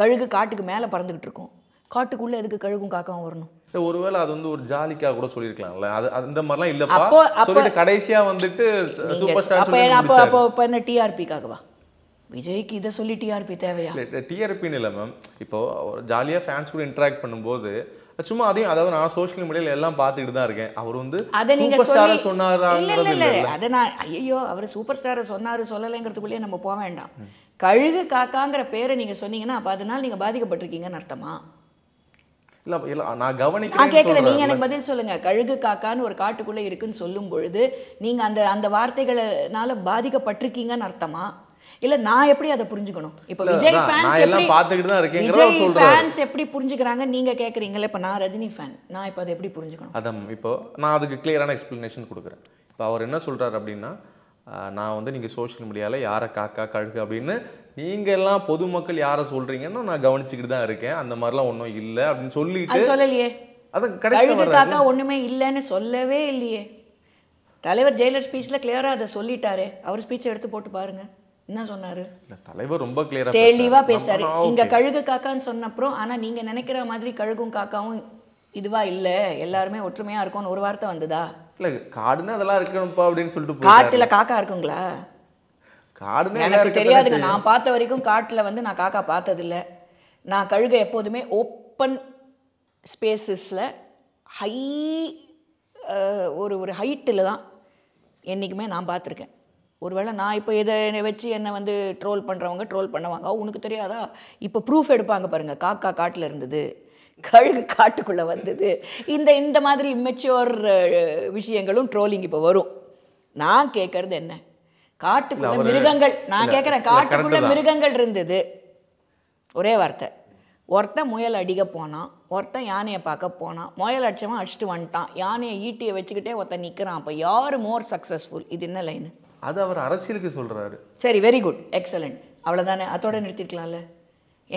கழுகு காட்டுக்கு மேல பறந்துக்கிட்டு இருக்கும் காட்டுக்குள்ள எதுக்கு கழுகும் காக்காவும் வரணும் ஒருவேளை அது வந்து ஒரு ஜாலிக்கா கூட சொல்லிருக்கலாம்ல அந்த மாதிரி இல்லப்பா சொல்லிட்டு கடைசியா வந்துட்டு சூப்பர் ஸ்டார் சொல்றாரு அப்ப என்ன டிஆர்பி காகவா Vijay ki this only TRP thevaya. TRP nila ma'am. Ipo jaliya fans would interact pannumbodhu. Summa adhi adha na social media la ellam paathittu dhaan iruken. Avaru undu superstar sonnarangaradhu illa. Adha na ayyo avaru superstar sonnaru sollalaengradhukulle nama povenda. Kalugu kaakaangra pera neenga sonningana apadhanaal neenga baadhikapattirkeenga nu arthama. இல்ல இல்ல நான் கவனிக்கிறேன் கேக்குறேன் நீங்க எனக்கு பதில் சொல்லுங்க கழுகு காக்கான்னு ஒரு காட்டுக்குள்ள இருக்குன்னு சொல்லும் பொழுது நீங்க அந்த அந்த வார்த்தைகளால பாதிக்கப்பட்டிருக்கீங்கன்னு அர்த்தமா இல்ல நான் எப்படி அத புரிஞ்சுக்கணும் இப்ப விஜய் ஃபேன்ஸ் எல்லாம் பாத்துக்கிட்டு தான் இருக்கேங்கறத சொல்றாரு விஜய் ஃபேன்ஸ் எப்படி புரிஞ்சுக்கறாங்க நீங்க கேக்குறீங்களே இப்ப நான் ரஜினி ஃபேன் நான் இப்ப அத எப்படி புரிஞ்சுக்கணும் அதான் இப்போ நான் அதுக்கு கிளியரான எக்ஸ்பிளனேஷன் கொடுக்கறேன் இப்போ அவர் என்ன சொல்றாரு அப்படினா நான் வந்து நீங்க சோஷியல் மீடியால யாரை காக்கா கழுகு அப்படினு நீங்க எல்லாம் பொதுமக்கள் யாரை சொல்றீங்கன்னா நான் கவனிச்சிட்டு தான் இருக்கேன் அந்த மாதிரிலாம் ஒண்ணும் இல்ல அப்படி சொல்லிட்டு அது சொல்லலையே அது கடைசில வர காக்கா ஒண்ணுமே இல்லன்னு சொல்லவே இல்லையே தலைவர் ஜெயிலர் ஸ்பீச்ல கிளியரா அத சொல்லிட்டாரே அவர் ஸ்பீச் எடுத்து போட்டு பாருங்க என்ன சொன்னாரு தலைவர் ரொம்ப கிளியரா தெளிவா பேசாரு இங்க கழுகு காக்கான்னு சொன்னப்புறம் ஆனா நீங்க நினைக்கிற மாதிரி கழுகும் காக்காவும் இதுவா இல்ல எல்லாரும் ஒற்றுமையா இருக்கோம் ஒரு வார்த்தை வந்துதா இல்ல காடுனா அதெல்லாம் இருக்கும்பா அப்படினு சொல்லிட்டு போறாரு காட்டுல காக்கா இருக்குங்களா காடுமே எல்லாம் இருக்கு தெரியாதுங்க நான் பார்த்த வரைக்கும் காட்டுல வந்து நான் காக்கா பார்த்தது இல்ல நான் கழுகு எப்பவுமே ஓபன் ஸ்பேसेसல ஹை ஒரு ஹைட்ல தான் என்னைக்குமே நான் பார்த்திருக்கேன் ஒருவேளை நான் இப்போ இத வெச்சி என்ன வந்து ட்ரோல் பண்றவங்க ட்ரோல் பண்ணுவாங்க உங்களுக்கு தெரியாதா இப்போ ப்ரூஃப் எடுப்பாங்க பாருங்க காக்கா காட்டுல இருந்தது கழுகு காட்டுக்குள்ள வந்தது இந்த இந்த மாதிரி இம்மெச்சூர் விஷயங்களும் ட்ரோலிங் இப்போ வரும் நான் கேக்குறது என்ன காட்டுக்குள்ள மிருகங்கள் நான் கேக்குறேன் காட்டுக்குள்ள மிருகங்கள் இருந்தது ஒரே வார்த்தை ஒருத்த முயல் அடிக்க போனான் ஒருத்த யானையை பார்க்க போனான் முயல் அடிச்சவன் அடிச்சிட்டு வந்துட்டான் யானையை ஈட்டியை வச்சுக்கிட்டே ஒருத்த நிக்கிறான் அப்ப யார் மோர் சக்சஸ்ஃபுல் இது என்ன லைன் அது அவர் அரசியலுக்கு சொல்றாரு சரி வெரி குட் எக்ஸலென்ட் அவ்ளோதானே அதோட நிறுத்திடலாம்ல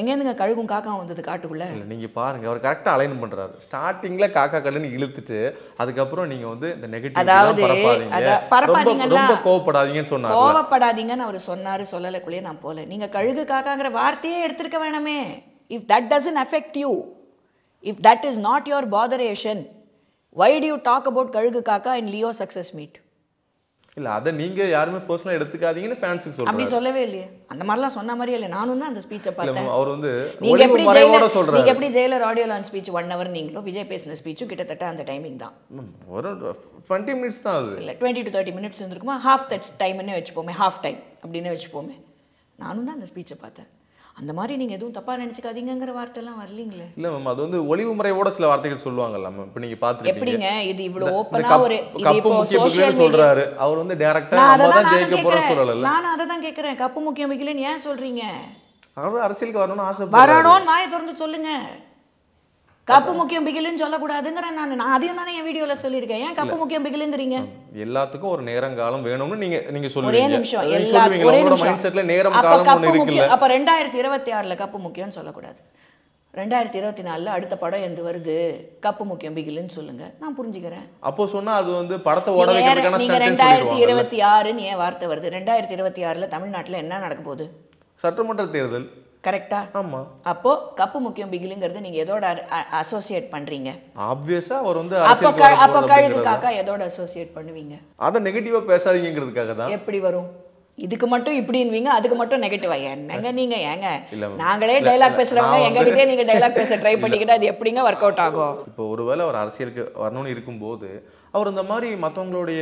எங்கேருந்துங்க கழுகும் காக்கா வந்தது காட்டுக்குள்ளே? இல்லை நீங்கள் பாருங்கள், அவர் கரெக்டாக அலைன் பண்ணுறாரு. ஸ்டார்டிங்கில் காக்கா கல்லுன்னு இழுத்துட்டு அதுக்கப்புறம் நீங்கள் வந்து இந்த நெகட்டிவ் ரொம்ப கோவப்படாதீங்கன்னு சொன்னார். கோவப்படாதீங்கன்னு அவர் சொன்னார், சொல்லலைக்குள்ளேயே நான் போகல. நீங்கள் கழுகு காக்காங்கிற வார்த்தையே எடுத்துருக்க வேணாமே. If that doesn't affect you, if that is not your botheration, why do you talk about கழுகு காக்கா இன் லியோ சக்ஸஸ் மீட்? இல்ல அத நீங்க யாருமே பர்சனலா எடுத்துக்காதீங்கன்னு ஃபேன்ஸ்க்கு சொல்றாங்க. அப்படி சொல்லவே இல்லையே, அந்த மாதிரிலாம் சொன்ன மாதிரியே இல்ல. நானும் தான் அந்த ஸ்பீச்சை பார்த்தேன். அவர் வந்து ஒரு மறைவோட சொல்றாரு. நீங்க எப்படி Jailer audio launch speech 1 hour நீங்களோ விஜய் பேசின ஸ்பீச்சும் கிட்டத்தட்ட அந்த டைமிங் தான். ஒரு 20 மினிட்ஸ் தான் அது. இல்ல 20 to 30 மினிட்ஸ் இருந்திருக்குமா? ஹாஃப் தட் டைம்னே வெச்சுப்போமே, ஹாஃப் டைம் அப்படினே வெச்சுப்போமே. நானும் தான் அந்த ஸ்பீச்சை பார்த்தேன். அந்த மாதிரி நீங்கள் எதுவும் தப்பாக நினச்சிக்காதீங்கிற வார்த்தைலாம் வரலீங்களே? இல்லை மேம், அது வந்து ஒளிவு முறையோட சில வார்த்தைகள் சொல்லுவாங்கல்ல மேம். இப்போ நீங்கள் பார்த்துட்டு எப்படிங்க இது இவ்வளோ ஓப்பனாக ஒரு கப்பு முக்கிய பிகிலேன்னு சொல்கிறாரு. அவர் வந்து டேரக்டாக நம்ம தான் ஜெயிக்க போகிறோம்னு சொல்லலை. நான் அதை தான் கேட்குறேன், கப்பு முக்கிய பிகிலேன்னு ஏன் சொல்கிறீங்க? அவர் அரசியலுக்கு வரணும்னு ஆசை, வரணும்னு வாயை திறந்து சொல்லுங்கள். கப்பு முக்கியம் பிகிலுன்னு சொல்லக்கூடாதுங்கிற நான் அதையும் தானே என் வீடியோவில் சொல்லியிருக்கேன். ஏன் கப்பு முக்கியம் பிகிலுங்கிறீங்க? எல்லாத்துக்கும் ஒரு நேரங்காலம் வேணும்னு நீங்கள் சொல்லுவீங்க. ஒரே நிமிஷம், எல்லாரோட மைண்ட் செட்டில் நேரம் காலம் இருக்குல்ல. அப்போ 2026 கப்பு முக்கியம்னு சொல்லக்கூடாது. 2024 அடுத்த படம் எந்த வருது, கப்பு முக்கியம் பிகிலுன்னு சொல்லுங்க, நான் புரிஞ்சுக்கிறேன். அப்போ சொன்னா அது வந்து படத்தை ஓட வைக்கிறதுக்கான ஸ்டாண்டர்ட் சொல்லிடுவாங்க. 2026ன்னு ஏன் வார்த்தை வருது? 2026 தமிழ்நாட்டில் என்ன நடக்க போகுது? சட்டமன்ற தேர்தல். கரெக்டா? ஆமா. அப்போ கப்பு முக்கியம் பிகிலுங்கிறது நீங்க எதோட அசோசியேட் பண்றீங்க? ஆப்வியஸா அவர் வந்து அப்ப கழுகு காக்கா எதோட அசோசியேட் பண்ணுவீங்க? அத நெகட்டிவா பேசாதீங்கிறதுக்காக தான். எப்படி வரும்? இதுக்கு மட்டும் இப்படின்வீங்க, அதுக்கு மட்டும் நெகட்டிவா? என்னங்க நீங்க? ஏங்க நாங்களே டயலாக் பேசுறவங்க எங்ககிட்டயே நீங்க டயலாக் பேச ட்ரை பண்ணிக்கிட்டா அது எப்படிங்க ஒர்க் அவுட் ஆகும்? இப்போ ஒருவேளை அவர் அரசியலுக்கு வரணும்னு இருக்கும்போது அவர் இந்த மாதிரி மற்றவங்களுடைய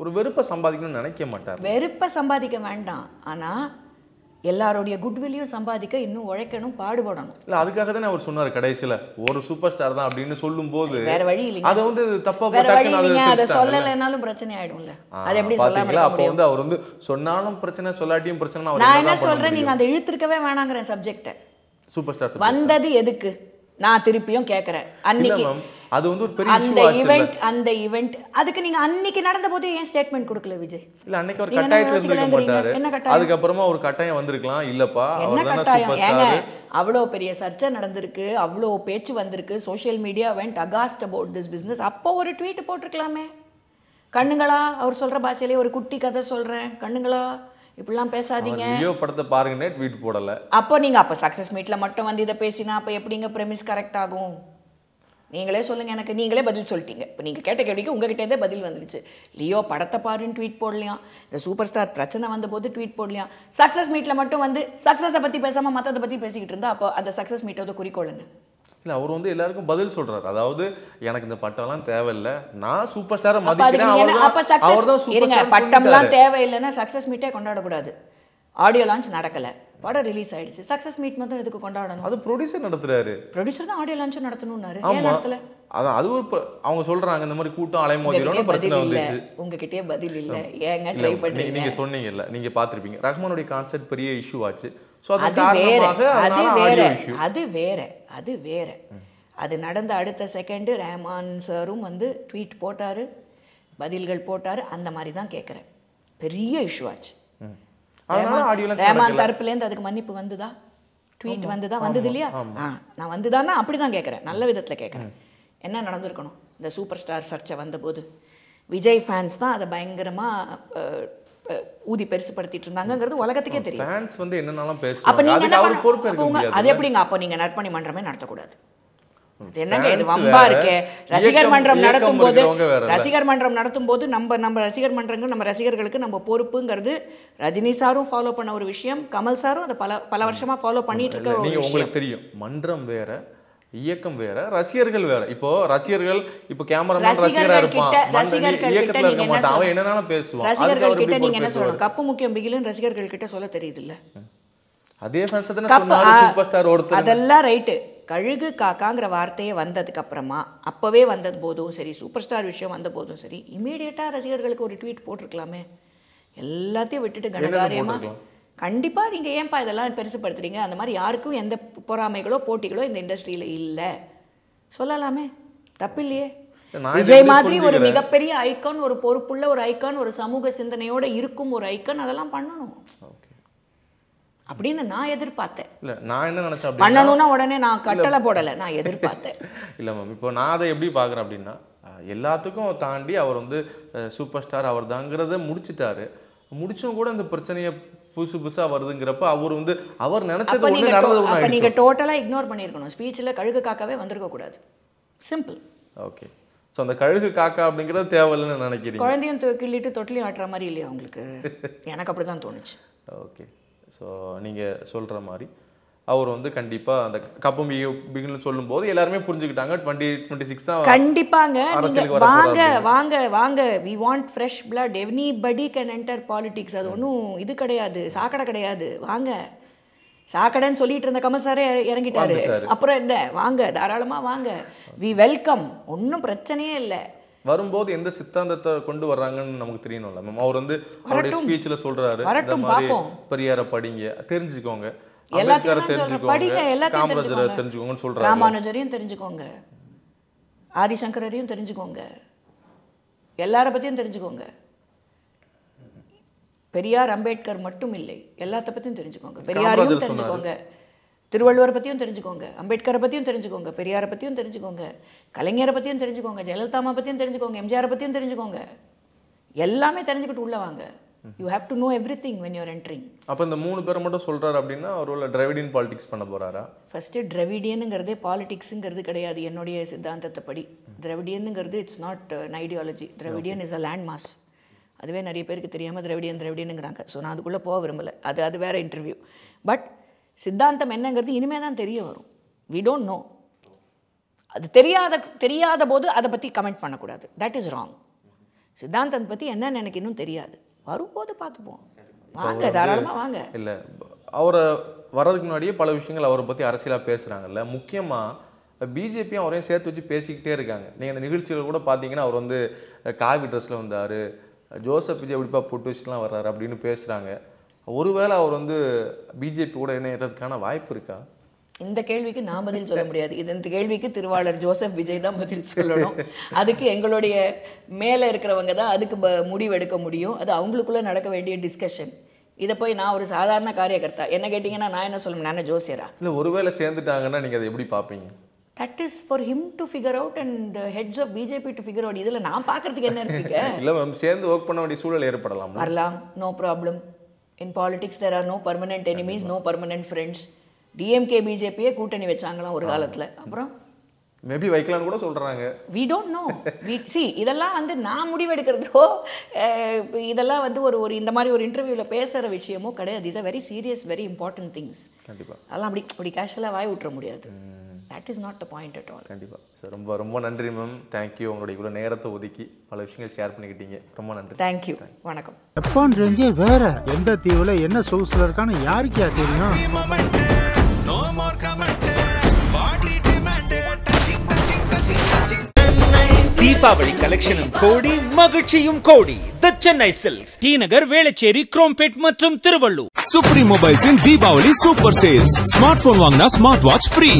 ஒரு வெறுப்பை சம்பாதிக்கணும்னு நினைக்க மாட்டார். வெறுப்பை சம்பாதிக்க வேண்டாம், ஆனா எல்லாரோடைய குட்வில்லையும் சம்பாதிக்க இன்னும் உழைக்கணும், பாடுபடணும். இல்லை அதுக்காக தானே அவர் சொன்னார் கடைசியில் ஒரு சூப்பர் ஸ்டார் தான் அப்படின்னு சொல்லும் போது. வேற வழி இல்லைங்க, அதை வந்து தப்பாக அதை சொல்லலைனாலும் பிரச்சனை ஆகிடும்ல. அது எப்படி சொல்லாமல்? அப்போ வந்து அவர் வந்து சொன்னாலும் பிரச்சனை, சொல்லாட்டியும் பிரச்சனை. நான் என்ன சொல்கிறேன், நீங்கள் அதை இழுத்துருக்கவே வேணாங்கிற சப்ஜெக்டை. சூப்பர் ஸ்டார் வந்தது எதுக்கு? நான் திருப்பியும் கேட்குறேன், அன்னைக்கு அது வந்து ஒரு பெரிய அந்த ஈவெண்ட், அந்த ஈவெண்ட் அதுக்கு நீங்க அன்னைக்கு நடந்த போது ஏன் ஸ்டேட்மெண்ட் கொடுக்கல விஜய்? இல்ல அன்னைக்கு ஒரு கட்டாயத்துல இருந்திருக்க மாட்டாரு. என்ன கட்டாயம்? அதுக்கு அப்புறமா ஒரு கட்டாயம் வந்திருக்கலாம். இல்லப்பா அவர்தான் சூப்பர் ஸ்டார். அவ்வளோ பெரிய சர்ச்சை நடந்திருக்கு, அவ்வளோ பேச்சு வந்திருக்கு, social media went aghast about this business. அப்போ ஒரு ட்வீட் போட்டிருக்கலாமே. கண்ணுங்களா, அவர் சொல்ற பாஷையிலேயே ஒரு குட்டி கதை சொல்றேன், கண்ணுங்களா இப்படிலாம் பேசாதீங்க, லியோ படத்தை பாருங்கனே ட்வீட் போடல. அப்போ நீங்க அப்ப சக்சஸ் மீட்ல மட்டும் வந்து இதை பேசினா அப்ப எப்படிங்க பிரமிஸ் கரெக்ட் ஆகும்? நீங்களே சொல்லுங்க, எனக்கு நீங்களே பதில் சொல்லிட்டீங்க. இப்போ நீங்க கேட்ட கேள்விக்கு உங்ககிட்டே பதில் வந்துருச்சு. லியோ படத்தை பாருன்னு ட்வீட் போடலையா, இந்த சூப்பர் ஸ்டார் பிரச்சனை வந்த போது ட்வீட் போடலையா, சக்சஸ் மீட்ல மட்டும் வந்து சக்சஸை பத்தி பேசாம மற்றதை பத்தி பேசிக்கிட்டு இருந்தா அப்போ அந்த சக்சஸ் மீட்டோட குறிக்கோள் என்ன? இல்லை அவர் வந்து எல்லாருக்கும் பதில் சொல்றாரு. அதாவது எனக்கு இந்த பட்டம்லாம் தேவையில்லை, நான் சூப்பர் ஸ்டாரை மதிக்கிறேன், அவர்தான் சூப்பர் ஸ்டார். பட்டம்லாம் தேவையில்லைன்னா சக்சஸ் மீட்டே கொண்டாடக்கூடாது. ஆடியோ லான்ச் நடக்கலை, படம் ரிலீஸ் ஆயிடுச்சு, சக்சஸ் மீட் மட்டும் எதுக்கு கொண்டாடணும்? அது ப்ரொடியூசர் நடத்துறாரு, ப்ரொடியூசர் தான் ஆடியோ லான்ச்சும் நடத்தணும்னாரு. அதான் அது ஒரு அவங்க சொல்றாங்க இந்த மாதிரி கூட்டம் அலைமோதிரோட பிரச்சனை வந்துச்சு. உங்ககிட்டயே பதில் இல்லை, ஏங்க ட்ரை பண்ணீங்க? நீங்க சொன்னீங்கல்ல, நீங்க பார்த்திருப்பீங்க ரஹ்மானுடைய கான்செர்ட் பெரிய இஷ்யூ ஆச்சு. அது வேற அது நடந்த அடுத்த செகண்டு ரஹ்மான் சாரும் வந்து ட்வீட் போட்டார், பதில்கள் போட்டார். அந்த மாதிரி தான் கேட்குறேன், பெரிய இஷ்யூ ஆச்சு. ரஹ்மான் தரப்புலேருந்து அதுக்கு மன்னிப்பு வந்துதா? ட்வீட் வந்துதா? வந்தது இல்லையா? நான் வந்துதான்னா அப்படி தான் கேட்குறேன், நல்ல விதத்தில் கேட்குறேன். என்ன நடந்திருக்கணும்? இந்த சூப்பர் ஸ்டார் சர்ச்சை வந்தபோது விஜய் ஃபேன்ஸ் தான் அதை பயங்கரமாக ஊதி பெருசுப்படுத்திட்டு இருந்தாங்கிறது உலகத்துக்கே தெரியும். அது எப்படிங்க அப்போ நீங்கள் நற்பணி மன்றமே நடத்தக்கூடாது? என்னங்க இது வம்பா இருக்கே? ரசிகர் மன்றம் நடத்தும் போது நம்ம ரசிகர் மன்றங்கள், நம்ம ரசிகர்களுக்கு நம்ம பொறுப்புங்கிறது ரஜினி சாரும் ஃபாலோ பண்ண ஒரு விஷயம், கமல் சாரும் அதை பல வருஷமா ஃபாலோ பண்ணிட்டு இருக்க. உங்களுக்கு தெரியும், மன்றம் வேற, இயக்கம் வேற, ரசிகர்கள் வேற. இப்போ ரசிகர்கள் இப்போ கேமராமேன் ரசிகரா இருப்பான், இயக்கத்துல இருக்க மாட்டான், அவன் என்னன்னா பேசுவான். ரசிகர்கள் கிட்ட நீங்க என்ன சொல்லணும்? கப்பு முக்கியம் பிகிலுன்னு ரசிகர்கள் கிட்ட சொல்ல தெரியுது இல்ல? அதே ஃபேன்ஸ் தான சொன்னாரு சூப்பர் ஸ்டார் ஒருத்தர். அதெல்லாம் ரைட், கழுகு காக்காங்கிற வார்த்தையே வந்ததுக்கு அப்புறமா அப்பவே வந்தது போதும் சரி, சூப்பர் ஸ்டார் விஷயம் வந்த போதும் சரி, இமீடியட்டா ரசிகர்களுக்கு ஒரு ட்வீட் போட்டிருக்கலாமே. எல்லாத்தையும் விட்டுட்டு கனகாரியமா கண்டிப்பா நீங்க ஏன்பா இதெல்லாம் பெருசுப்படுத்துறீங்க? அந்த மாதிரி யாருக்கும் எந்த பொறாமைகளோ போட்டிகளோ இந்த இண்டஸ்ட்ரியில இல்ல, சொல்லலாமே, தப்பு இல்லையே? விஜய் மாதிரி ஒரு மிகப்பெரிய ஐக்கான், ஒரு பொறுப்புள்ள ஒரு ஐக்கான், ஒரு சமூக சிந்தனையோட இருக்கும் ஒரு ஐக்கான், அதெல்லாம் பண்ணணும். அப்படின நான் எதிர்பார்த்தேன். இல்ல நான் என்ன நினைச்சேன் அப்படினா பண்ணனும்னா உடனே நான் கட்டல போடல நான் எதிர்பார்த்தேன். இல்ல மாம் இப்போ நான் அதை எப்படி பார்க்கறேன் அப்படினா எல்லாத்துக்கும் தாண்டி அவர் வந்து சூப்பர் ஸ்டார் அவர்தாங்கறதை முடிச்சிட்டாரு. முடிச்சும் கூட அந்த பிரச்சனையை புசு புசா வருதுங்கறப்ப அவர் வந்து அவர் நினைச்சது ஒண்ணு நடந்தது ஒண்ணு. அப்ப நீங்க டோட்டலா இக்னோர் பண்ணிரக்கணும். ஸ்பீச்ல கழுகு காக்காவே வந்திருக்க கூடாது. சிம்பிள். ஓகே. சோ அந்த கழுகு காக்கா அப்படிங்கறது தேவலன்னு நினைக்கிறீங்க. குழந்தையும் தூக்கிலிட்டு தொட்டிலி ஆட்ற மாதிரி இல்லையா உங்களுக்கு? எனக்கு அப்படி தான் தோணுச்சு. ஓகே. So நீங்க சொல்ற மாதிரி அவர் வந்து கண்டிப்பா அந்த கப்பம் பிகின்னு சொல்லும்போது எல்லாரும் புரிஞ்சிட்டாங்க 2026 தான் கண்டிப்பாங்க நீங்க வாங்க வாங்க வாங்க we want fresh blood anybody can enter politics அது ஒண்ணும் இது கிடையாது சாக்கடை கிடையாது வாங்க சாக்கடைன்னு சொல்லிட்டு இருந்த கமல் சாரே இறங்கிட்டாரு அப்புறம் என்ன வாங்க தாராளமா வாங்க we welcome ஒண்ணும் பிரச்சனையே இல்ல வரும்போது எந்த சித்தாந்தத்தை கொண்டு வர்றாங்கன்னு நமக்கு தெரியணும்ல மேம் அவர் வந்து அவருடைய ஸ்பீச்ல சொல்றாரு இந்த மாதிரி பெரியாரை படிங்க தெரிஞ்சுக்கோங்க அம்பேத்கரை தெரிஞ்சுக்கோங்க காமராஜரை தெரிஞ்சுக்கோங்கன்னு சொல்றாரு ராமானுஜரையும் தெரிஞ்சுக்கோங்க ஆதி சங்கரரையும் தெரிஞ்சுக்கோங்க எல்லார பத்தியும் தெரிஞ்சுக்கோங்க பெரியார் அம்பேத்கர் மட்டும் இல்லை எல்லாத்த பத்தியும் தெரிஞ்சுக்கோங்க பெரியாரையும் தெரிஞ்சுக்கோங்க திருவள்ளுவர் பத்தியும் தெரிஞ்சுக்கோங்க அம்பேத்கரை பத்தியும் தெரிஞ்சுக்கோங்க பெரியாரை பத்தியும் தெரிஞ்சுக்கோங்க கலைஞரை பத்தியும் தெரிஞ்சுக்கோங்க ஜெயலலிதாமா பத்தியும் தெரிஞ்சுக்கோங்க எம்ஜிஆர் பத்தியும் தெரிஞ்சுக்கோங்க எல்லாமே தெரிஞ்சுக்கிட்டு உள்ள வாங்க you have to know everything when you are entering அப்ப இந்த மூணு பேர் மட்டும் சொல்றாரு அப்படினா அவரோட டிராவிடியன் politics பண்ண போறாரா first டிராவிடியன்ங்கறதே politicsங்கறது கிடையாது என்னோட சித்தாந்தத்தப்படி டிராவிடியன்ங்கறது it's not an ideology Dravidian is a landmass அதுவே நிறைய பேருக்கு தெரியாம டிராவிடியன்ங்கறாங்க சோ நான் அதுக்குள்ள போக விரும்பல அது அது வேற இன்டர்வியூ பட் சித்தாந்தம் என்னங்கிறது இனிமே தான் தெரிய வரும் we don't know அது தெரியாத போது அதை பற்றி கமெண்ட் பண்ணக்கூடாது தட் இஸ் ராங் சித்தாந்தத்தை பற்றி என்னன்னு எனக்கு இன்னும் தெரியாது வரும்போது பார்த்துப்போம் வாங்க தாராளமாக வாங்க இல்லை அவரை வர்றதுக்கு முன்னாடியே பல விஷயங்கள் அவரை பற்றி அரசியலாக பேசுகிறாங்கல்ல முக்கியமாக பிஜேபியும் அவரையும் சேர்த்து வச்சு பேசிக்கிட்டே இருக்காங்க நீங்கள் அந்த நிகழ்ச்சியில் கூட பார்த்தீங்கன்னா அவர் வந்து காவி ட்ரெஸ்ஸில் வந்தார் ஜோசப் விஜய் எப்படிப்பா போட்டு வச்சுட்டுலாம் வர்றாரு அப்படின்னு பேசுகிறாங்க ஒருவேளை அவர் வந்து பிஜேபி கூட இணையறதுக்கான வாய்ப்பு இருக்கா இந்த கேள்விக்கு நான் பதில் சொல்ல முடியாது இது இந்த கேள்விக்கு திருவாளர் ஜோசப் விஜய் தான் பதில் சொல்லணும் அதுக்கு எங்களுடைய மேலே இருக்கிறவங்க தான் அதுக்கு முடிவெடுக்க முடியும் அது அவங்களுக்குள்ளே நடக்க வேண்டிய டிஸ்கஷன் இதை போய் நான் ஒரு சாதாரண காரியகர்த்தா என்ன கேட்டிங்கன்னா நான் என்ன சொல்லுவேன் நான் ஜோசியரா இல்லை ஒருவேளை சேர்ந்துட்டாங்கன்னா நீங்கள் அதை எப்படி பார்ப்பீங்க That is for him to figure out and the heads of BJP to figure out. இதில் நான் பார்க்கறதுக்கு என்ன இருக்குங்க இல்லை மேம் சேர்ந்து ஒர்க் பண்ண வேண்டிய சூழல் ஏற்படலாம் வரலாம் no problem In politics, there are no permanent enemies, no permanent friends. DMK, BJP, கூட்டணி வெச்சாங்கலாம் ஒரு காலத்துல. அப்புறம் மேபி வைக்கலாம் கூட சொல்றாங்க. We don't know. We see இதெல்லாம் வந்து நான் முடிவெடுக்கிறதோ இதெல்லாம் வந்து ஒரு இந்த மாதிரி ஒரு இன்டர்வியூல பேசுற விஷயமோ கிடையாது. These are very serious, very important things. கண்டிப்பா. அதெல்லாம் அப்படி கேஷுவலா வாய் விட்டுற முடியாது. That is not the point at all. கண்டிப்பா. சார் ரொம்ப ரொம்ப நன்றி மேம். Thank you உங்களுடைய இவ்வளவு நேரத்தை ஒதுக்கி பல விஷயங்கள் ஷேர் பண்ணிக்கிட்டீங்க. ரொம்ப நன்றி. Thank you. வணக்கம். ஜப்பான் ரேஞ்சே வேற. எந்த தீவுல என்ன சோர்ஸ்ல இருக்கானு யாருக்கு தெரியும்? No more comment. Body demand touching touching touching touching. Deepavali கலெக்ஷனும் கோடி மகிழ்ச்சியும் கோடி. The Chennai Silks. T Nagar Velachery Chromepet மற்றும் Tiruvallur. Supreme Mobiles in Deepavali super sales. Smartphone வாங்குனா smartwatch free.